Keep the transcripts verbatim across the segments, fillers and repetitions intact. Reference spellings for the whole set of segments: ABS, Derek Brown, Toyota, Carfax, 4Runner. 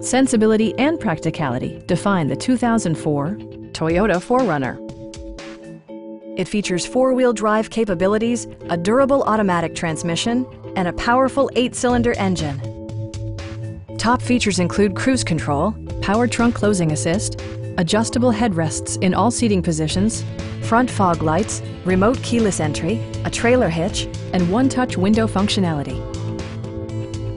Sensibility and practicality define the two thousand four Toyota four runner. It features four-wheel drive capabilities, a durable automatic transmission, and a powerful eight-cylinder engine. Top features include cruise control, power trunk closing assist, adjustable headrests in all seating positions, front fog lights, remote keyless entry, a trailer hitch, and one-touch window functionality.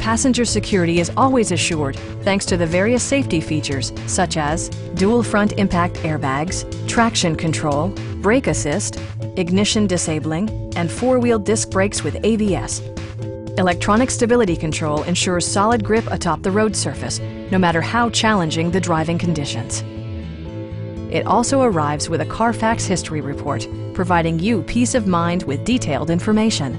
Passenger security is always assured thanks to the various safety features such as dual front impact airbags, traction control, brake assist, ignition disabling, and four-wheel disc brakes with A B S. Electronic stability control ensures solid grip atop the road surface, no matter how challenging the driving conditions. It also arrives with a Carfax history report, providing you peace of mind with detailed information.